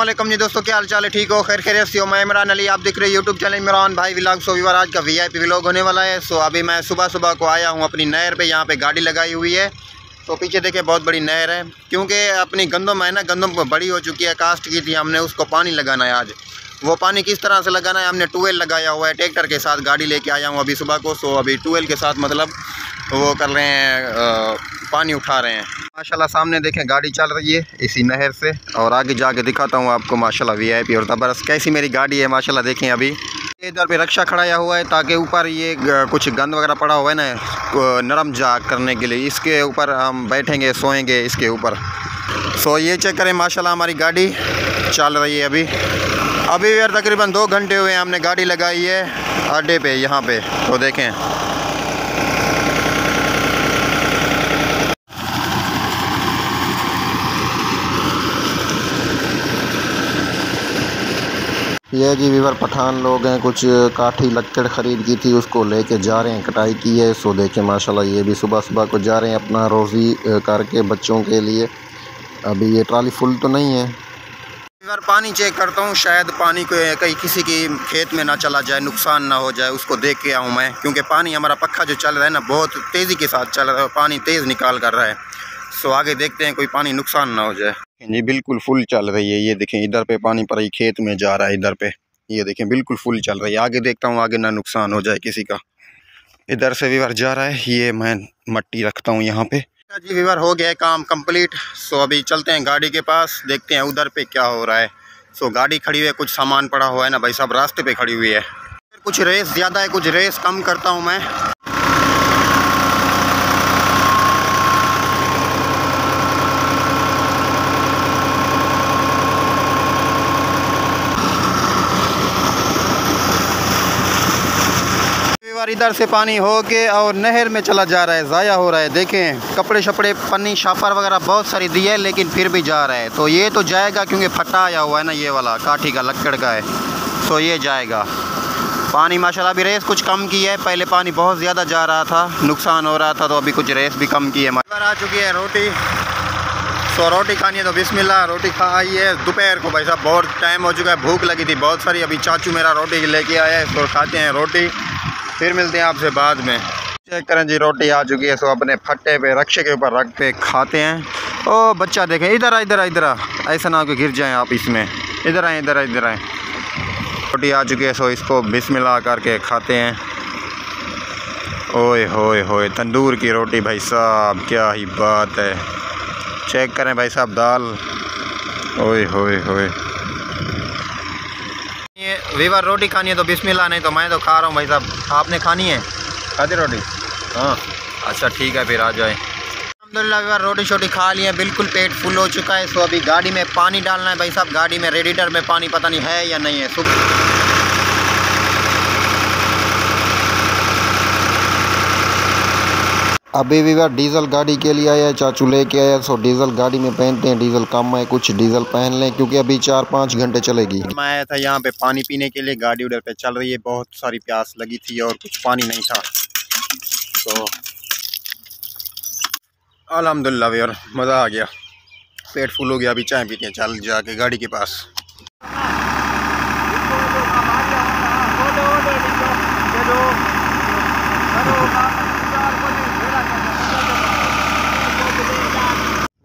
अस्सलामुअलैकुम जी दोस्तों, क्या हाल चाल है? ठीक हो? खैर खैरियत से हो? मैं इमरान अली, आप देख रहे हैं यूट्यूब चैनल इमरान भाई व्लॉग्स। सो व्यूअर, आज का वीआईपी व्लॉग होने वाला है। सो अभी मैं सुबह को आया हूँ अपनी नहर पे। यहाँ पे गाड़ी लगाई हुई है, तो पीछे देखे बहुत बड़ी नहर है, क्योंकि अपनी गंदम है ना, गंदम बड़ी हो चुकी है, कास्ट की थी हमने, उसको पानी लगाना है आज। वो पानी किस तरह से लगाना है, हमने ट्यूबवेल लगाया हुआ है, ट्रैक्टर के साथ गाड़ी लेके आया हूँ अभी सुबह को। सो अभी ट्यूबवेल के साथ मतलब वो कर रहे हैं, पानी उठा रहे हैं। माशाल्लाह सामने देखें गाड़ी चल रही है इसी नहर से, और आगे जाके दिखाता हूँ आपको। माशाल्लाह वीआईपी और ज़बरदस्त कैसी मेरी गाड़ी है माशाल्लाह। देखें अभी इधर पे रक्षा खड़ाया हुआ है, ताकि ऊपर ये कुछ गंद वगैरह पड़ा हुआ है ना, नरम जा करने के लिए, इसके ऊपर हम बैठेंगे, सोएंगे इसके ऊपर। सो ये चेक करें माशाल्लाह हमारी गाड़ी चल रही है अभी। अभी यार तकरीबन 2 घंटे हुए हैं हमने गाड़ी लगाई है अड्डे पे यहाँ पे, तो देखें। ये जी वीवर पठान लोग हैं, कुछ काठी लकड़ ख़रीद की थी, उसको लेके जा रहे हैं, कटाई की है। सो देखें माशाल्लाह ये भी सुबह को जा रहे हैं अपना रोज़ी करके बच्चों के लिए। अभी ये ट्राली फुल तो नहीं है। बार पानी चेक करता हूँ, शायद पानी को कहीं किसी की खेत में ना चला जाए, नुकसान ना हो जाए, उसको देख के आऊँ मैं, क्योंकि पानी हमारा पक्का जो चल रहा है ना, बहुत तेज़ी के साथ चल रहा है, पानी तेज़ निकाल कर रहा है। सो आगे देखते हैं कोई पानी नुकसान ना हो जाए। जी बिल्कुल फुल चल रही है, ये देखें इधर पे पानी पर ही खेत में जा रहा है, इधर पे ये देखें बिल्कुल फुल चल रही है। आगे देखता हूँ आगे ना नुकसान हो जाए किसी का। इधर से वीवर जा रहा है, ये मैं मट्टी रखता हूँ यहाँ पे। जी वीवर हो गया है काम कंप्लीट। सो अभी चलते हैं गाड़ी के पास, देखते हैं उधर पे क्या हो रहा है। सो गाड़ी खड़ी हुई है, कुछ सामान पड़ा हुआ है ना भाई साहब, रास्ते पे खड़ी हुई है। कुछ रेस ज़्यादा है, कुछ रेस कम करता हूँ मैं। इधर से पानी हो के और नहर में चला जा रहा है, ज़ाया हो रहा है। देखें कपड़े शपड़े, पन्नी शापर वगैरह बहुत सारी दी है, लेकिन फिर भी जा रहा है। तो ये तो जाएगा, क्योंकि फटा आया हुआ है ना, ये वाला काठी का लकड़ का है, तो ये जाएगा पानी। माशाल्लाह अभी रेस कुछ कम की है, पहले पानी बहुत ज़्यादा जा रहा था, नुकसान हो रहा था, तो अभी कुछ रेस भी कम की है। मगर आ चुकी है रोटी, तो रोटी खानी है तो बिस्मिल्लाह रोटी खा आई है। दोपहर को भाई साहब बहुत टाइम हो चुका है, भूख लगी थी बहुत सारी। अभी चाचू मेरा रोटी लेके आया है, तो खाते हैं रोटी, फिर मिलते हैं आपसे बाद में। चेक करें जी रोटी आ चुकी है, सो अपने फट्टे पे रक्षे के ऊपर रख के खाते हैं। ओ बच्चा देखें, इधर आ इधर आ इधर आ, ऐसा ना हो गिर जाएँ आप इसमें, इधर आएँ इधर आए इधर आएँ। रोटी आ चुकी है, सो इसको बिस्मिल्लाह करके खाते हैं। ओए होए होए तंदूर की रोटी भाई साहब, क्या ही बात है। चेक करें भाई साहब दाल, ओए होए होए। ये वीवर रोटी खानी है तो बिस्मिल्लाह, नहीं तो मैं तो खा रहा हूँ भाई साहब। आपने खानी है? खाते रोटी? हाँ अच्छा ठीक है, फिर आ जाए। अल्हम्दुलिल्लाह वीवर रोटी शोटी खा ली है, बिल्कुल पेट फुल हो चुका है। सो अभी गाड़ी में पानी डालना है भाई साहब, गाड़ी में रेडिएटर में पानी पता नहीं है या नहीं है। अभी भी डीज़ल गाड़ी के लिए आया है, चाचू लेके आया है। सो डीज़ल गाड़ी में पहनते हैं, डीज़ल कम है, कुछ डीज़ल पहन लें, क्योंकि अभी 4-5 घंटे चलेगी। मैं आया था यहाँ पे पानी पीने के लिए, गाड़ी उधर पे चल रही है, बहुत सारी प्यास लगी थी और कुछ पानी नहीं था। तो अल्हम्दुलिल्लाह यार मज़ा आ गया, पेट फुल हो गया। अभी चाय पीते हैं चल जाके गाड़ी के पास।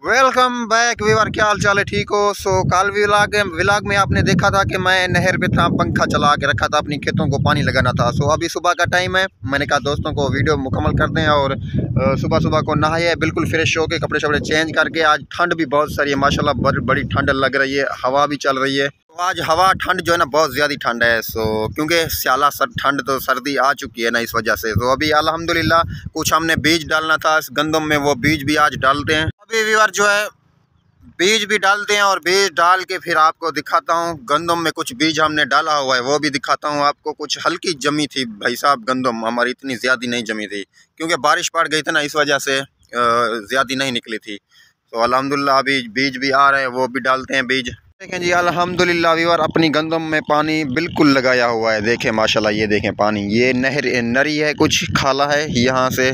वेलकम बैक वीवर, क्या हाल चाल है? ठीक हो? सो काल व्लॉग में आपने देखा था कि मैं नहर पे था, पंखा चला के रखा था, अपनी खेतों को पानी लगाना था। सो अभी सुबह का टाइम है, मैंने कहा दोस्तों को वीडियो मुकम्मल कर दें। और सुबह को नहाया है, बिल्कुल फ्रेश होके कपड़े शपड़े चेंज करके। आज ठंड भी बहुत सारी है माशाल्लाह, बड़ी ठंड लग रही है, हवा भी चल रही है। तो आज हवा ठंड जो है ना बहुत ज़्यादा ठंड है। सो क्योंकि स्याला ठंड तो सर्दी आ चुकी है ना, इस वजह से। तो अभी अल्हम्दुलिल्लाह कुछ हमने बीज डालना था इस गंदम में, वो बीज भी आज डालते हैं। अभी व्यूअर जो है बीज भी डालते हैं, और बीज डाल के फिर आपको दिखाता हूँ गंदम में कुछ बीज हमने डाला हुआ है, वो भी दिखाता हूँ आपको। कुछ हल्की जमी थी भाई साहब गंदम हमारी, इतनी ज़्यादा नहीं जमी थी, क्योंकि बारिश पड़ गई थी ना, इस वजह से ज़्यादा नहीं निकली थी। तो अल्हम्दुलिल्लाह अभी बीज भी आ रहे हैं, वो भी डालते हैं बीज। देखें जी अल्हम्दुलिल्लाह व्यूअर अपनी गंदम में पानी बिल्कुल लगाया हुआ है। देखें माशाल्लाह, ये देखें पानी, ये नहर नरी है, कुछ खाला है, यहाँ से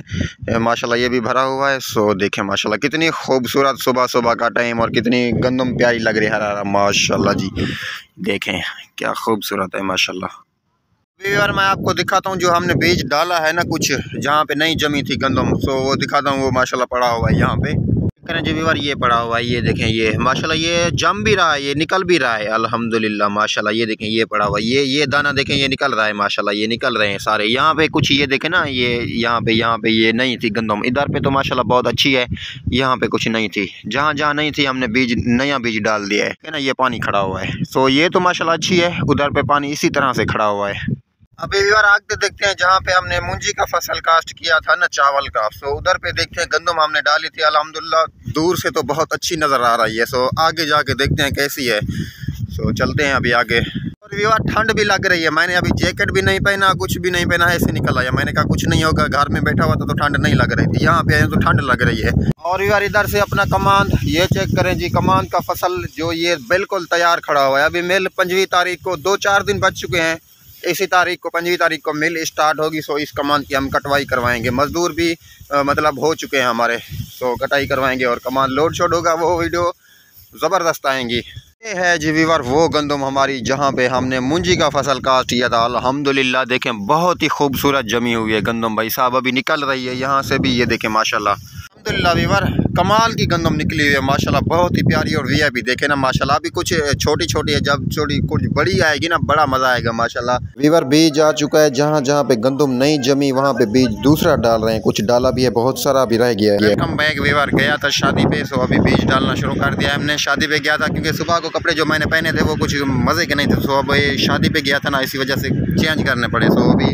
माशाल्लाह ये भी भरा हुआ है। सो देखें माशाल्लाह कितनी खूबसूरत सुबह सुबह का टाइम और कितनी गंदम प्यारी लग रही है हरा माशाल्लाह जी। देखें क्या खूबसूरत है माशाल्लाह। व्यूअर मैं आपको दिखाता हूँ जो हमने बीज डाला है ना कुछ, जहाँ पर नहीं जमी थी गंदम, सो वो दिखाता हूँ, वो माशाल्लाह पड़ा हुआ है यहाँ पे। करें जी व्यूअर, ये पड़ा हुआ है, ये देखें, ये माशाल्लाह ये जम भी रहा है, ये निकल भी रहा है अल्हम्दुलिल्लाह माशाल्लाह। ये देखें ये पड़ा हुआ है, ये दाना देखें, ये निकल रहा है माशाल्लाह, ये निकल रहे हैं सारे। यहाँ पे कुछ ये देखें ना, ये यहाँ पे ये नहीं थी गंदम, इधर पे तो माशाल्लाह बहुत अच्छी है, यहाँ पे कुछ नहीं थी, जहाँ नहीं थी हमने बीज, नया बीज डाल दिया है ना। ये पानी खड़ा हुआ है, सो ये तो माशाल्लाह अच्छी है, उधर पे पानी इसी तरह से खड़ा हुआ है। अभी व्यूअर आगे देखते हैं जहाँ पे हमने मूंजी का फसल कास्ट किया था ना, चावल का, सो उधर पे देखते हैं गंदम हमने डाली थी अल्हम्दुलिल्लाह, दूर से तो बहुत अच्छी नज़र आ रही है। सो आगे जाके देखते हैं कैसी है, सो चलते हैं अभी आगे। और व्यूअर ठंड भी लग रही है, मैंने अभी जैकेट भी नहीं पहना, कुछ भी नहीं पहना है, ऐसे निकल आया। मैंने कहा कुछ नहीं होगा, घर में बैठा हुआ था तो ठंड नहीं लग रही थी, यहाँ पे आए तो ठंड लग रही है। और व्यूअर इधर से अपना कमांड ये चेक करें जी, कमांड का फसल जो ये बिल्कुल तैयार खड़ा हुआ है। अभी मेल 25 तारीख को, 2-4 दिन बच चुके हैं, इसी तारीख को 25 तारीख को मिल स्टार्ट होगी। सो इस कमान की हम कटवाई करवाएंगे, मजदूर भी मतलब हो चुके हैं हमारे, सो कटाई करवाएंगे और कमान लोड शोड होगा, वो वीडियो ज़बरदस्त आएंगी। ये है जी व्यूअर वो गंदम हमारी जहाँ पे हमने मूंजी का फसल कास्ट किया था अल्हम्दुलिल्लाह। देखें बहुत ही खूबसूरत जमी हुई है गंदम भाई साहब, अभी निकल रही है यहाँ से भी, ये देखें माशाल्लाह अल्हम्दुलिल्लाह व्यूअर कमाल की गंदम निकली हुई है माशाल्लाह, बहुत ही प्यारी। और वीआईपी भी देखे ना माशाल्लाह, अभी कुछ छोटी छोटी है, जब छोटी कुछ बड़ी आएगी ना बड़ा मज़ा आएगा माशाल्लाह। व्यूअर बीज आ चुका है, जहाँ जहाँ पे गंदम नहीं जमी वहाँ पे बीज दूसरा डाल रहे हैं, कुछ डाला भी है, बहुत सारा भी रह गया है। वेलकम बैक व्यूअर, गया था शादी पे, सो अभी बीज डालना शुरू कर दिया हमने। शादी पे गया था क्योंकि सुबह को कपड़े जो मैंने पहने थे वो कुछ मज़े के नहीं थे, सो अब शादी पे गया था ना, इसी वजह से चेंज करने पड़े, सो अभी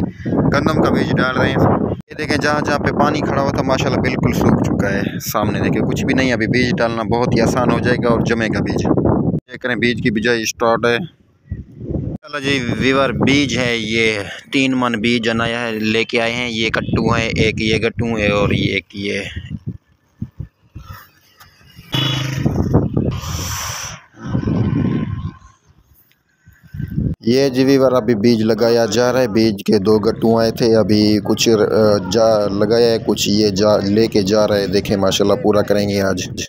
गंदम का बीज डाल रहे हैं। ये देखें जहाँ जहाँ पे पानी खड़ा हुआ था माशाल्लाह बिल्कुल सूख चुका है, सामने देखें कुछ भी नहीं, अभी बीज डालना बहुत ही आसान हो जाएगा और जमेगा बीज। ये करें बीज की बिजाई स्टार्ट है। चलो जी व्यूअर बीज है, ये 3 मन बीज आया है, लेके आए हैं। ये कट्टू है, एक ये गट्टू है और ये एक ये। ये जी व्यूअर अभी बीज लगाया जा रहा है, बीज के 2 गट्टू आए थे, अभी कुछ जा लगाया है, कुछ ये जा लेके जा रहे हैं। देखें माशाल्लाह पूरा करेंगे आज।